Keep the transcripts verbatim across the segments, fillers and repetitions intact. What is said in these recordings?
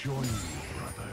Join me, brother.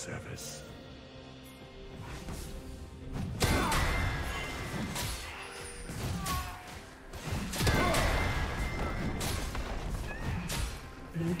service. Blue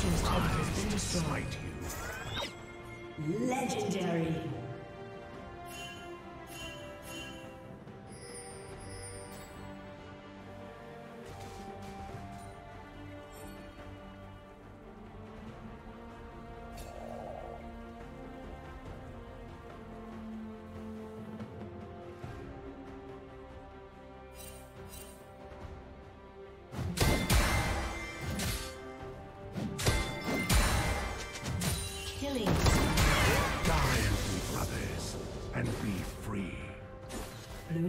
team's turret has been destroyed. Legendary. Die, brothers, and be free. Blue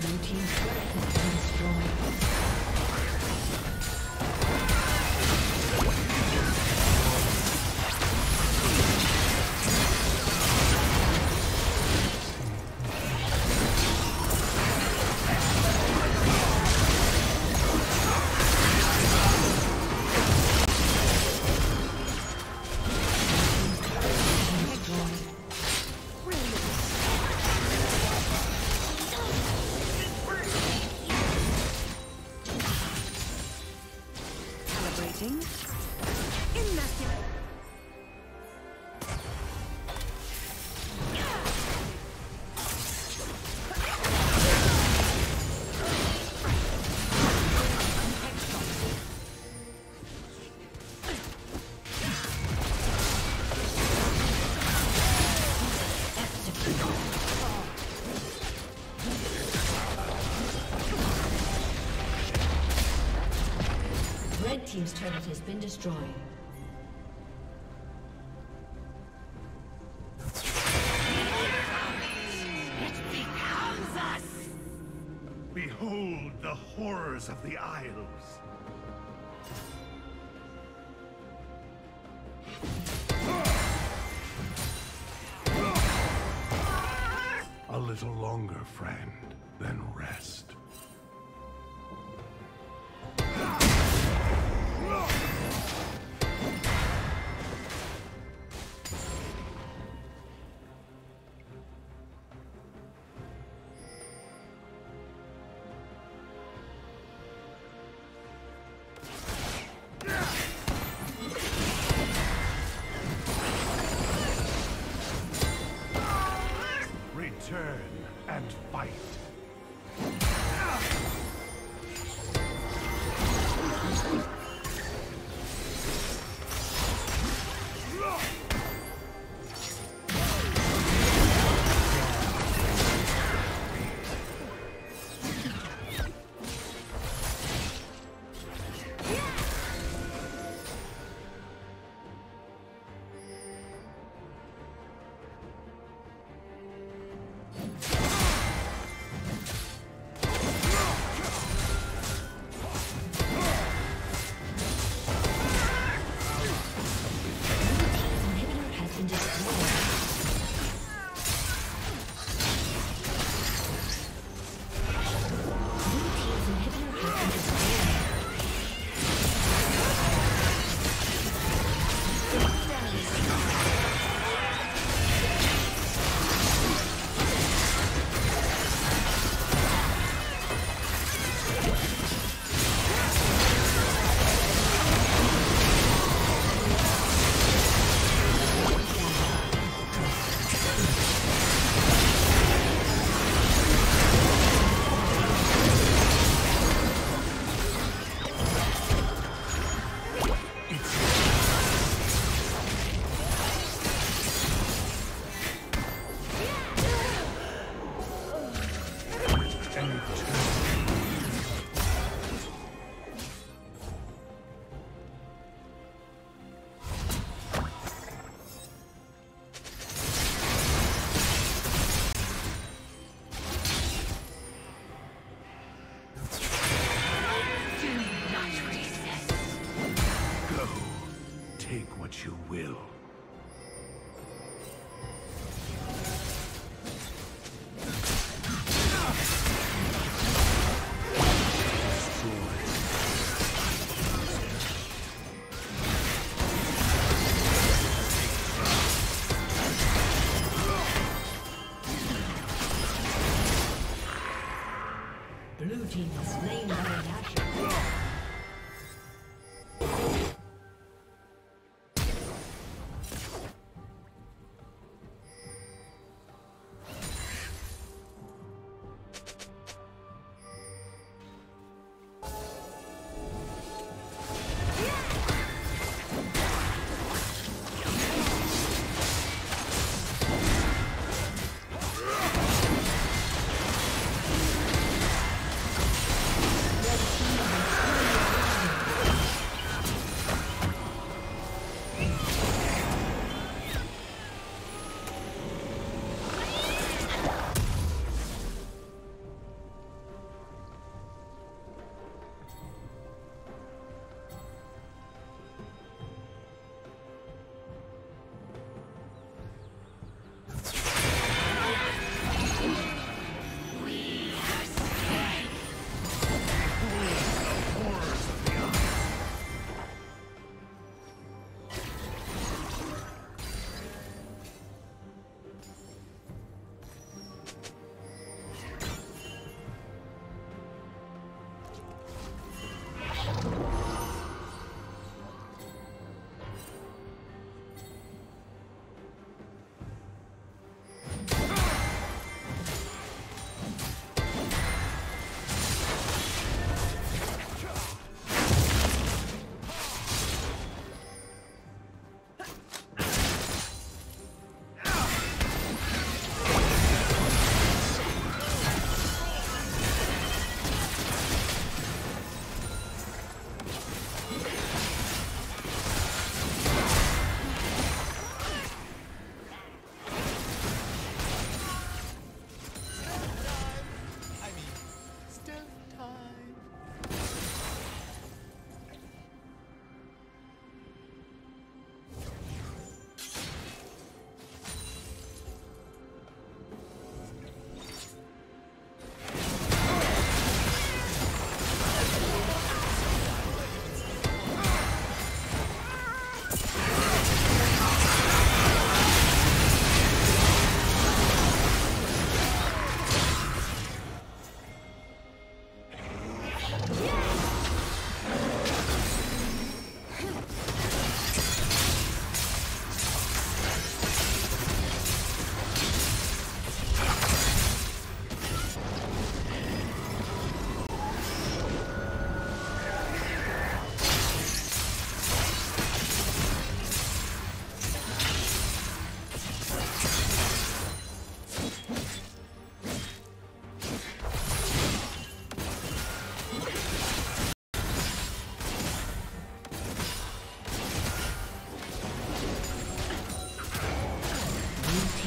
Blue team's turret has been destroyed. Team's turret has been destroyed. It becomes us! Behold the horrors of the Isles! A little longer, friend, then rest.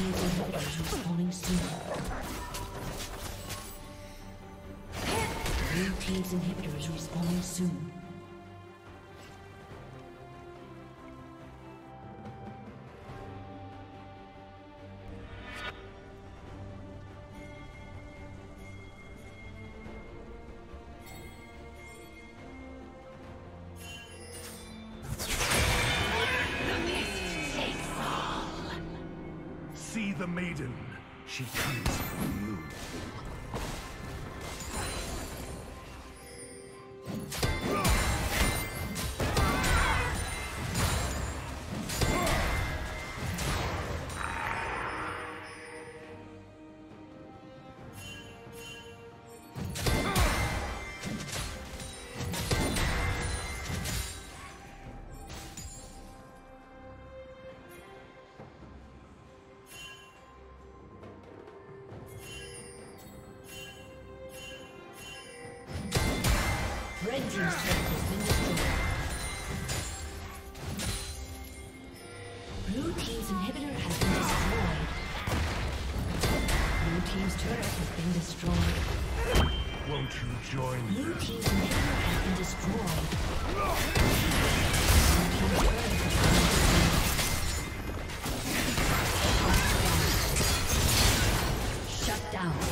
team's inhibitor is respawning soon. Blue team's inhibitor is respawning soon. The maiden, she comes from the moon. Red team's turret has been destroyed. Blue team's inhibitor has been destroyed. Blue team's turret has been destroyed. Won't you join me? Blue team's inhibitor has been destroyed. Blue team's turret has been destroyed.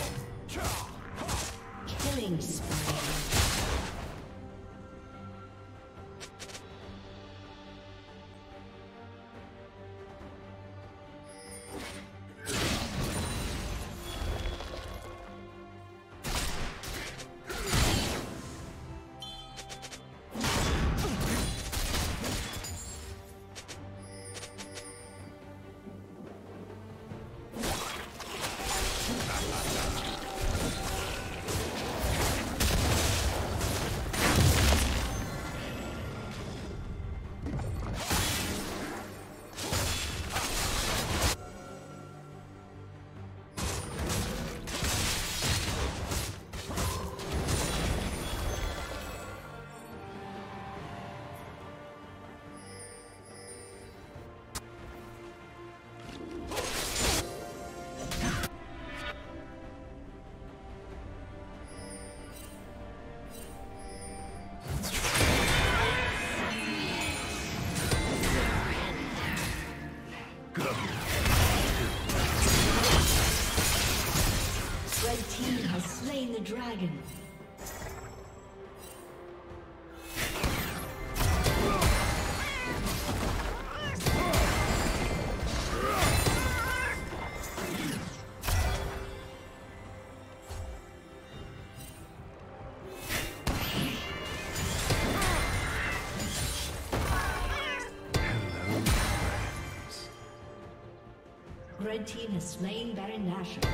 Dragon. Red team has slain Baron Nashor.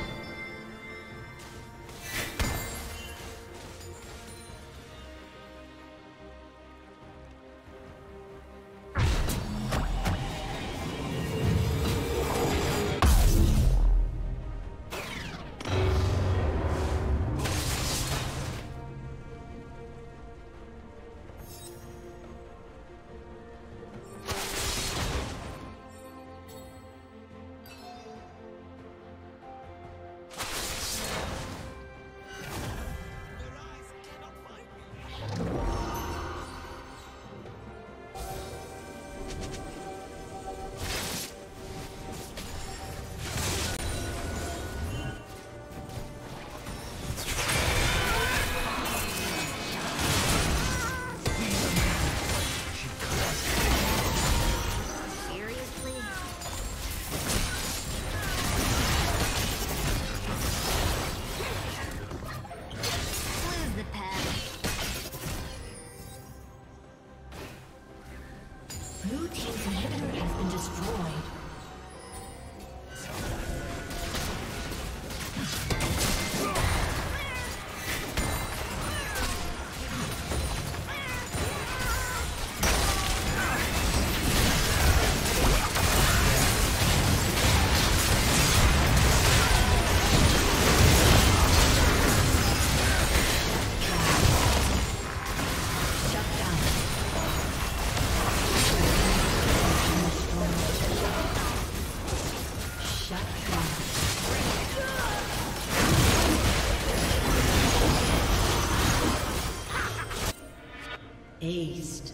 Aced.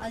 A